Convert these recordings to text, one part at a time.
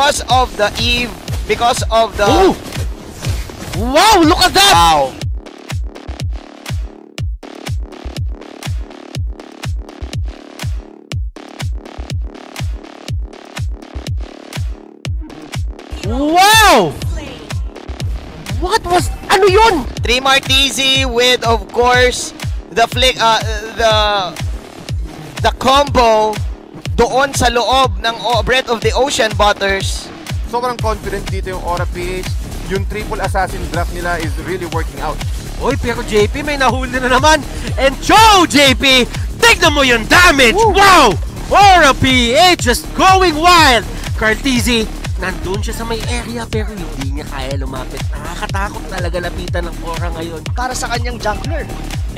because of the Eve, because of the... Ooh. Wow, look at that! Wow. Wow! What was... Ano yun? 3 Martizzi with, of course, the flick, the combo doon sa loob ng Breath of the Ocean Butters. Sobrang confident dito yung Aura PH. Yung triple assassin draft nila is really working out. Oy, pero JP may nahuli na naman. And Chou, JP! Tignan mo yung damage! Woo. Wow! Aura PH just going wild! Cartizzi, nandun siya sa may area pero hindi niya kaya lumapit. Nakakatakot talaga lapitan ng Aura ngayon. Para sa kanyang jungler.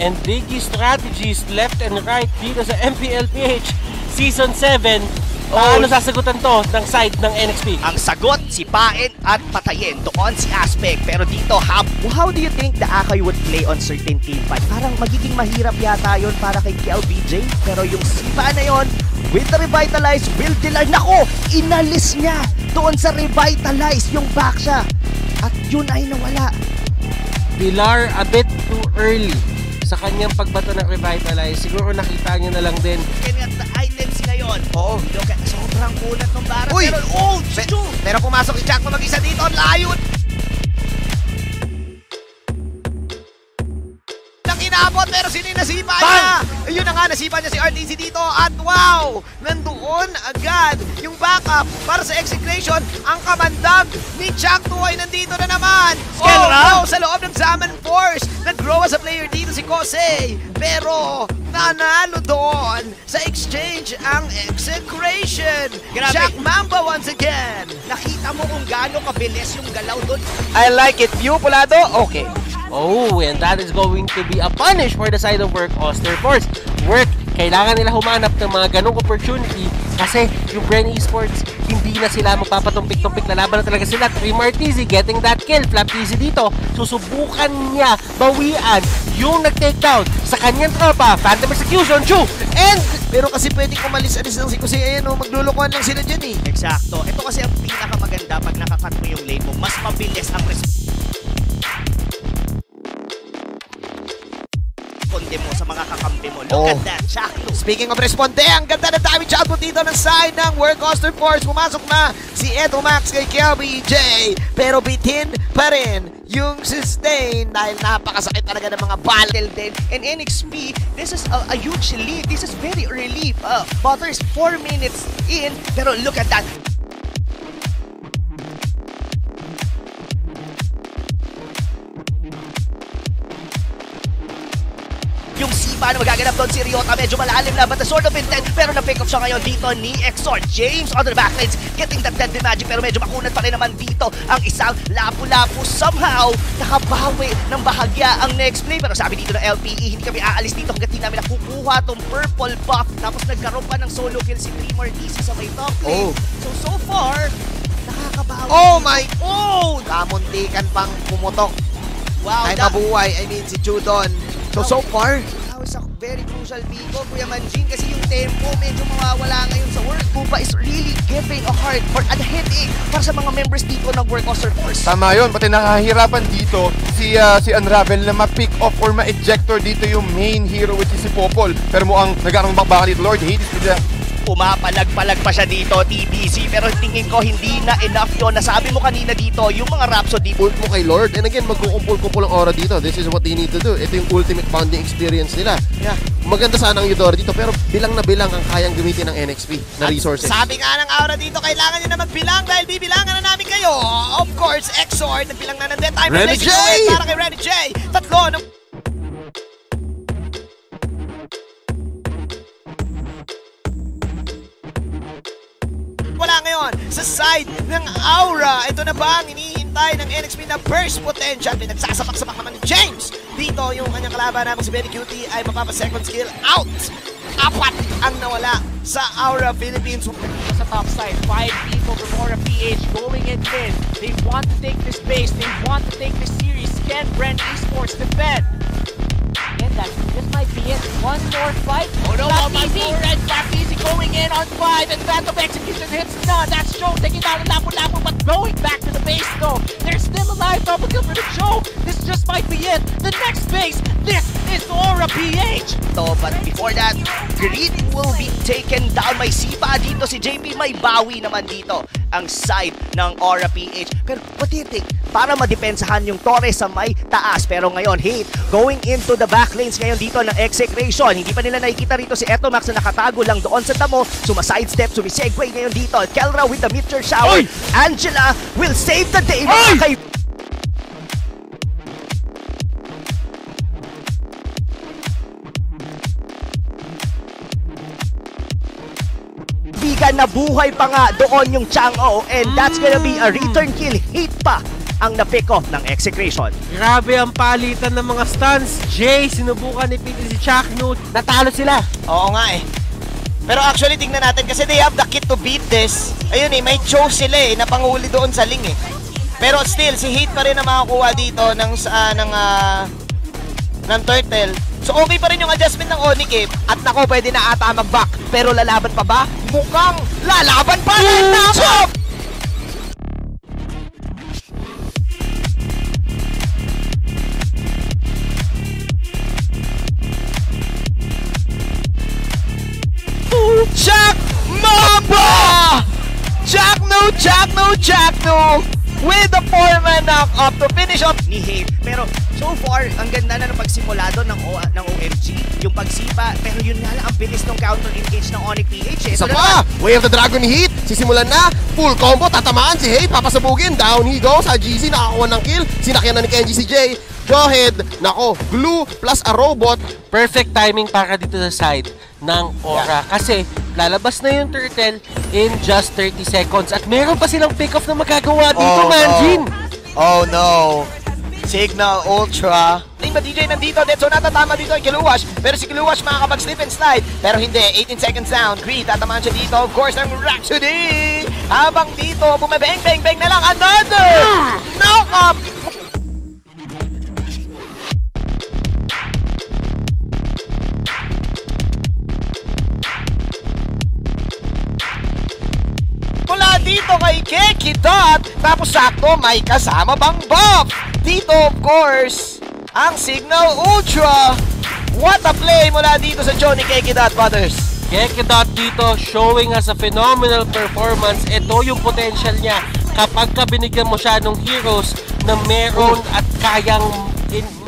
And Diggy strategies left and right dito sa MPL PH Season 7. Paano sasagutan to ng side ng NXT? Ang sagot, sipain at patayin. Doon si Aspect. Pero dito, hap. How do you think the Akai would play on certain team fight? Parang magiging mahirap yata yon para kay KLBJ. Pero yung sipa na yon, with the Revitalize, will delay. Nako, inalis niya doon sa Revitalize yung back siya. At yun ay nawala. Pilar a bit too early sa kanyang pagbato ng Revitalize. Siguro nakita niya na lang din. Looking at the items ngayon. Oo, look at sobrang kulat ng bara. Uy! Pero, oh, pero pumasok si Jack na mag-isa dito. Ang layo! Pero sininasipa niya. Ayun na nga, nasipa niya si RTC dito. At wow, nandoon agad yung backup para sa Execration. Ang kamandag ni Chang'o ay nandito na naman. Oh, sa loob ng Zaman Force. Nag-grow as a player dito si Kosei. Pero nanalo doon sa exchange ang Execration. Jack Mamba once again. Nakita mo kung gaano kabilis yung galaw doon. I like it. You, Pulado? Okay. Oh, and that is going to be a punish for the side of Work. Oster Force. Work, kailangan nila humanap ng mga ganong opportunity kasi yung Bren Esports, hindi na sila magpapatumpik-tumpik. Lalaban na talaga sila. 3 Martizzi getting that kill. Flaptizzi dito. Susubukan niya bawian yung nag-takedown sa kanyang tropa. Phantom Execution. Chou! And... Pero kasi pwedeng kumalis-alis lang si Kusey. Ayan o, maglulukuhan lang sila dyan eh. Exacto. Ito kasi ang pinakamaganda pag nakakat mo yung lane mo. Mas mabilis ang mo sa mga kakampi mo. Look at that, Chang'o. Speaking of Responde, ang ganda na damage output dito ng side ng Workhorster Force. Pumasok na si Edo Max kay KLBJ. Pero bitin pa rin yung sustain dahil napakasakit talaga ng mga battle din. And NXP, this is a huge lead. This is very relief. Butters 4 minutes in. Pero look at that. Yung sipa na magaganap doon si Ryota, medyo malalim na, but the sort of intent, pero na-pick up siya ngayon dito ni Exor. James on the backlines, getting that deadly magic, pero medyo makunat pa rin naman dito ang isang lapu-lapu. Somehow, nakabawi ng bahagya ang next play, pero sabi dito ng LPE, hindi kami aalis dito hanggang di namin nakukuha tong purple buff. Tapos nagkaroon pa ng solo kill si 3 Martizzi sa may top lane. So far, nakakabawi. Oh my! Oh! Kamuntikan pang pumutok. Wow, ay mabuhay, I mean si Chou doon. So far, that was a very crucial pico, Kuya Manjin, kasi yung tempo medyo mawawala ngayon sa Work. Kupa is really giving a heart for a headache para sa mga members dito ng Workhorster Force. Tama yun, pati nakahirapan dito si Unravel na ma-pick off or ma-ejector dito yung main hero which is si Popol. Pero mukhang nag-aarang bakbaka dito, Lord Hades dito. Pumapalag-palag pa siya dito, TBC, pero tingin ko hindi na enough yun. Nasabi mo kanina dito, yung mga Rhapsody ult mo kay Lord, and again, magkukumpul-kumpul ang Aura dito. This is what they need to do. Ito yung ultimate bonding experience nila. Yeah. Maganda sana ang Eudora dito, pero bilang na bilang ang kayang gamitin ng NXP na resources. At sabi nga ng Aura dito, kailangan nyo na magbilang dahil bibilangan na namin kayo. Of course, Exor, nagbilang na ng dead time. Renny J! Para kay Renny J, tatlo ng... Ngayon, sa side ng Aura, ito na ba ang hinihintay ng NXP na burst potential? Nagsasapak-sapak naman ni James. Dito yung kanyang kalaban na si Benny Cutie ay mapapa-second skill out. 4 ang nawala sa Aura Philippines. Sa top side, 5 people from Aura PH going in mid. They want to take this base. They want to take this series. Can Bren Esports defend? And that's just my might be it. One more fight. Oh no, Baptizi going in on 5, and Phantom Execution hits none. That's Chou taking down a Lapu-Lapu, but going back to the base though. They're still alive, double kill for the Chou. This just might be it. The next base, this is Aura PH. So, but before that, Greed will be taken down. May sipa dito si JP, may bawi naman dito ang side ng Aura PH. Pero what do you think? Para madepensahan yung Torres sa may taas. Pero ngayon, Hate going into the back lanes ngayon dito ng Execration. Hindi pa nila nakikita rito si Etomax na nakatago lang doon sa tamo. Sumasidestep, sumisegue ngayon dito. Kelra with the meteor shower. Oy! Angela will save the day. Nabuhay pa nga doon yung Chang'o, and that's gonna be a return kill. Hit pa ang na-pick off ng Execration. Grabe ang palitan ng mga stunts. Jay, sinubukan ni PT si Chang'o. Natalo sila. Oo nga eh. Pero actually, tingnan natin kasi they have the kit to beat this. Ayun eh, may Chou sila eh, napanghuli doon sa Ling eh. Pero still, si Hit pa rin ang makakuha dito ng turtle. So okay pa rin yung adjustment ng Onic eh. At nako, pwede na ata mag-back. Pero lalaban pa ba? Mukhang lalaban pa rin na ako! Chang'o! With the 4-man knock-up to finish up ni Hate. Pero so far, ang ganda na ng pagsimulado ng OMG. Yung pagsipa, pero yun nga lang ang bilis ng counter-engage ng ONIC PH. Isa pa! Way of the Dragon hit. Sisimulan na. Full combo. Tatamaan si Hate. Papasabugin. Down he goes. GZ nakakuha ng kill. Sinakyan na ni Kenji si Jay. Go ahead. Nako. Glue plus a robot. Perfect timing para dito sa side ng Aura. Yeah. Kasi lalabas na yung turtle in just 30 seconds. At meron pa silang pick-off na magagawa dito, Manjin! Oh no! Signal Ultra. Name ba DJ nandito? So natatama dito yung Kiluwash. Pero si Kiluwash makakapag-slip and slide. Pero hindi. 18 seconds down. Greed, tatamaan siya dito. Of course, ang Rhapsody! Habang dito, bumabang-bang-bang na lang. Another! Knock-up! Dito kay Keki Dot, tapos sakto may kasama bang buff. Dito of course, ang Signal Ultra. What a play mula dito sa Johnny Keki Dot brothers. Keki Dot dito showing us a phenomenal performance. Ito yung potential niya kapag ka binigyan mo siya ng heroes na meron at kayang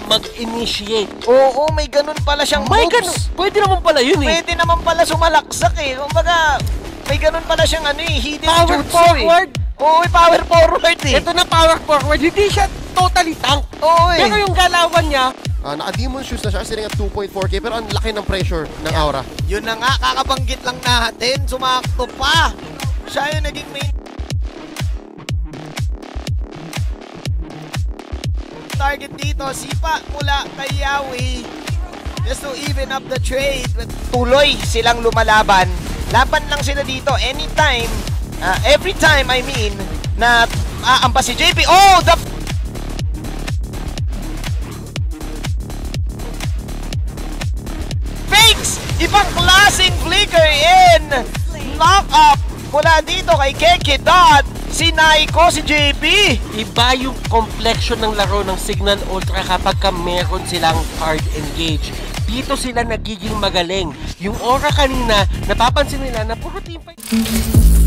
mag-initiate. Oo, may ganun pala siyang moves. Pwede naman pala yun eh. Pwede naman pala sumalaksak eh. Kumbaga, may ganun pala siyang hidden power forward. Oo, power forward eh. Ito na power forward. Hindi siya totally tank. Oo eh. Pero yung galawan niya, naka-demon shoes na siya kasi nga 2.4k. Pero ang laki ng pressure ng Aura. Yun na nga, kakabanggit lang natin. Sumakto pa. Siya yung naging main target dito. Sipa mula kay Yawi. Just to even up the trade. Tuloy silang lumalaban. Laban lang sila dito anytime, every time I mean, na aampas si JP. Oh, the fakes! Ibang klaseng flicker in! Knock-up mula dito kay Keki Dot. Sinay ko si JP. Iba yung complexion ng laro ng Signal Ultra kapag ka meron silang hard engage. Dito sila nagiging magaling. Yung Aura kanina, napapansin nila na puro team fight.